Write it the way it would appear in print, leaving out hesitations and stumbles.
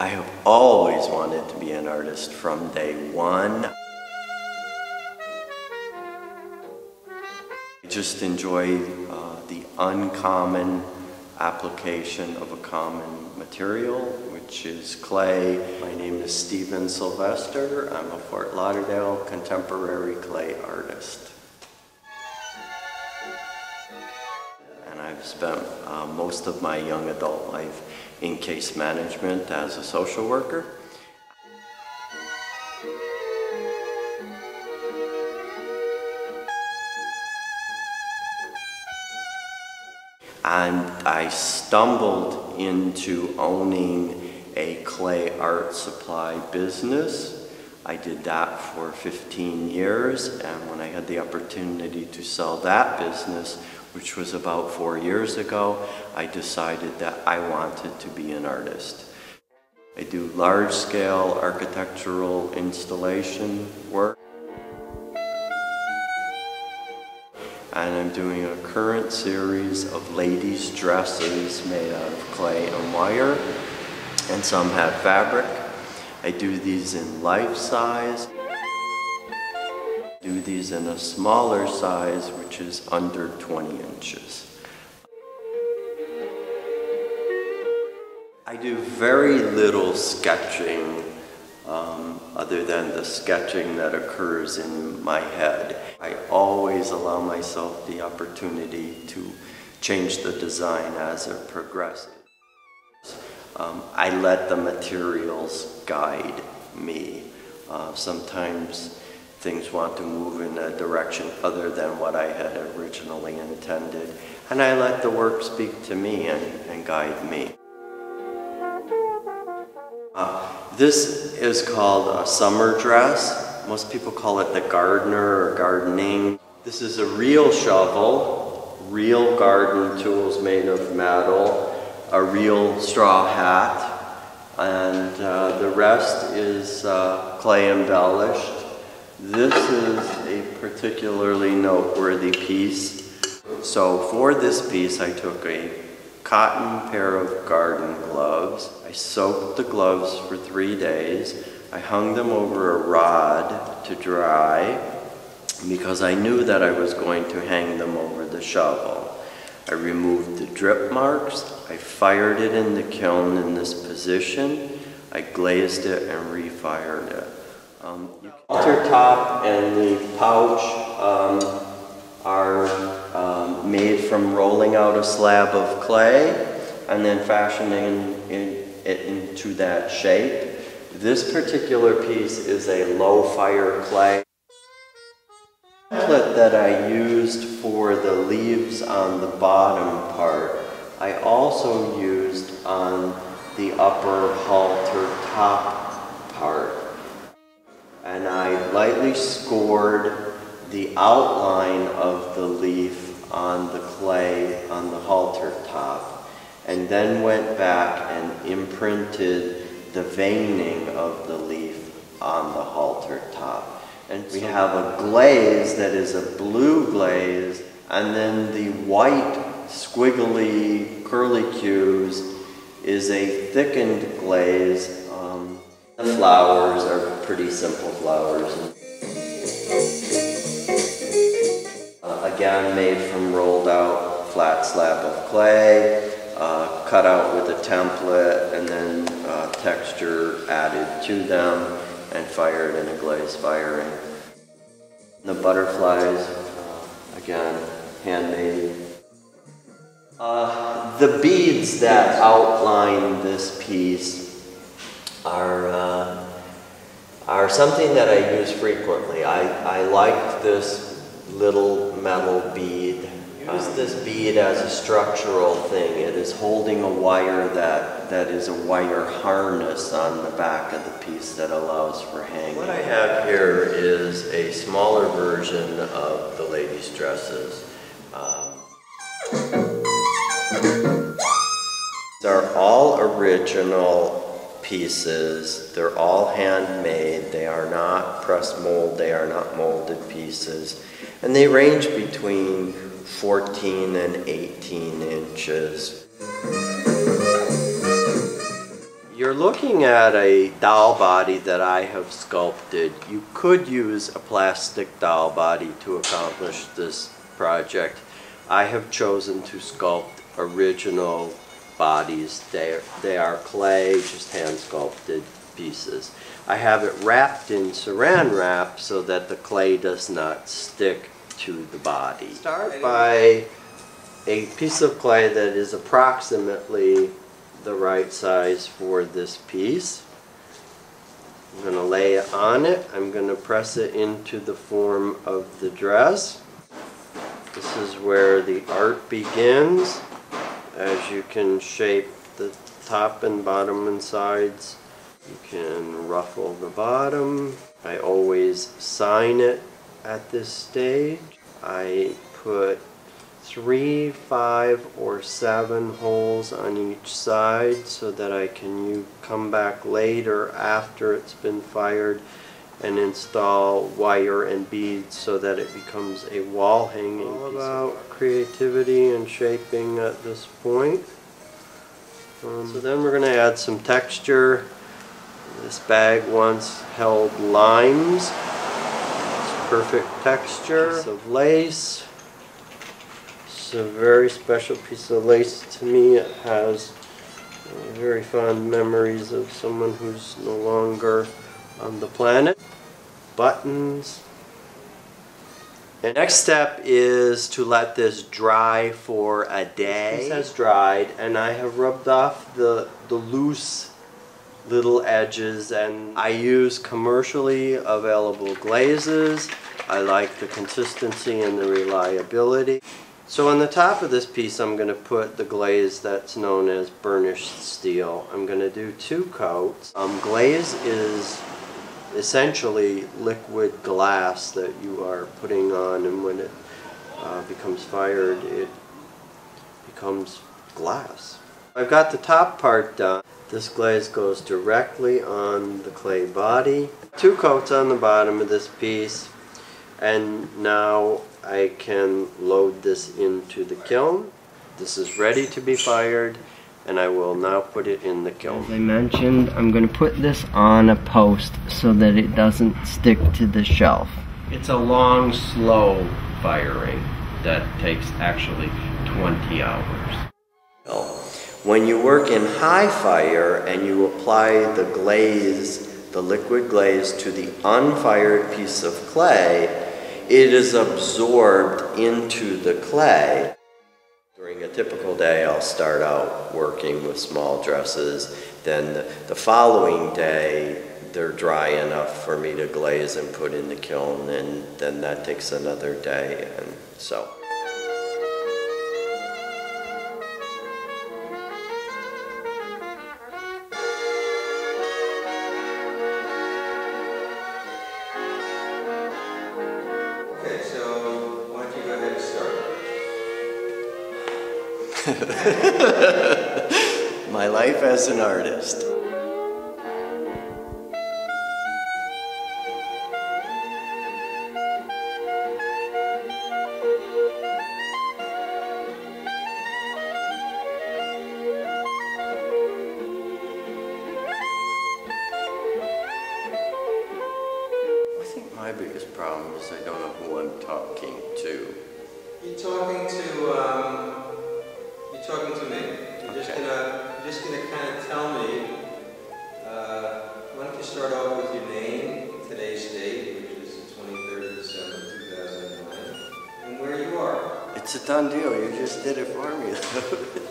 I have always wanted to be an artist from day one. I just enjoy the uncommon application of a common material, which is clay. My name is Steven Sylvester. I'm a Fort Lauderdale contemporary clay artist. And I've spent most of my young adult life in case management as a social worker. And I stumbled into owning a clay art supply business. I did that for 15 years, and when I had the opportunity to sell that business, which was about 4 years ago, I decided that I wanted to be an artist. I do large-scale architectural installation work. And I'm doing a current series of ladies' dresses made out of clay and wire, and some have fabric. I do these in life size. Do these in a smaller size, which is under 20 inches. I do very little sketching other than the sketching that occurs in my head. I always allow myself the opportunity to change the design as it progresses. I let the materials guide me. Sometimes things want to move in a direction other than what I had originally intended, and I let the work speak to me and guide me. This is called a summer dress. Most people call it the gardener or gardening. This is a real shovel, real garden tools made of metal, a real straw hat, and the rest is clay embellished. This is a particularly noteworthy piece. So for this piece, I took a cotton pair of garden gloves. I soaked the gloves for 3 days. I hung them over a rod to dry because I knew that I was going to hang them over the shovel. I removed the drip marks. I fired it in the kiln in this position. I glazed it and refired it. The halter top and the pouch are made from rolling out a slab of clay and then fashioning it into that shape. This particular piece is a low fire clay. The template that I used for the leaves on the bottom part, I also used on the upper halter top part. And I lightly scored the outline of the leaf on the clay on the halter top, and then went back and imprinted the veining of the leaf on the halter top. And we have a glaze that is a blue glaze, and then the white squiggly curly cues is a thickened glaze. The flowers are pretty simple flowers. Again, made from rolled out flat slab of clay, cut out with a template, and then texture added to them, and fired in a glaze firing. The butterflies, again, handmade. The beads that outline this piece are something that I use frequently. I liked this little metal bead. Use this bead as a structural thing. It is holding a wire that is a wire harness on the back of the piece that allows for hanging. What I have here is a smaller version of the ladies' dresses. They're all original pieces. They're all handmade. They are not press mold. They are not molded pieces. And they range between 14 and 18 inches. You're you're looking at a doll body that I have sculpted. You could use a plastic doll body to accomplish this project. I have chosen to sculpt original bodies. They are clay, just hand sculpted pieces. I have it wrapped in saran wrap so that the clay does not stick to the body. Start by a piece of clay that is approximately the right size for this piece. I'm going to lay it on it. I'm going to press it into the form of the dress. This is where the art begins, as you can shape the top and bottom and sides. You can ruffle the bottom. I always sign it at this stage. I put 3, 5, or 7 holes on each side so that I can come back later after it's been fired and install wire and beads so that it becomes a wall hanging. All about creativity and shaping at this point. So then we're going to add some texture. This bag once held limes. It's perfect texture. Piece of lace. It's a very special piece of lace to me. It has very fond memories of someone who's no longer on the planet. Buttons. The next step is to let this dry for a day. This has dried, and I have rubbed off the loose little edges, and I use commercially available glazes. I like the consistency and the reliability. So on the top of this piece, I'm going to put the glaze that's known as burnished steel. I'm going to do 2 coats. Glaze is essentially liquid glass that you are putting on, and when it becomes fired, it becomes glass. I've got the top part done. This glaze goes directly on the clay body. 2 coats on the bottom of this piece, and now I can load this into the kiln. This is ready to be fired, and I will now put it in the kiln. As I mentioned, I'm going to put this on a post so that it doesn't stick to the shelf. It's a long, slow firing that takes actually 20 hours. When you work in high fire and you apply the glaze, the liquid glaze, to the unfired piece of clay, it is absorbed into the clay. During a typical day, I'll start out working with small dresses. Then the following day, they're dry enough for me to glaze and put in the kiln, and then that takes another day, and so. My life as an artist. I think my biggest problem is I don't know who I'm talking to. You're talking to, talking to me. You're just gonna kind of tell me. Why don't you start off with your name, today's date, which is the 23rd of December 2009, and where you are. It's a done deal. You just did it for me.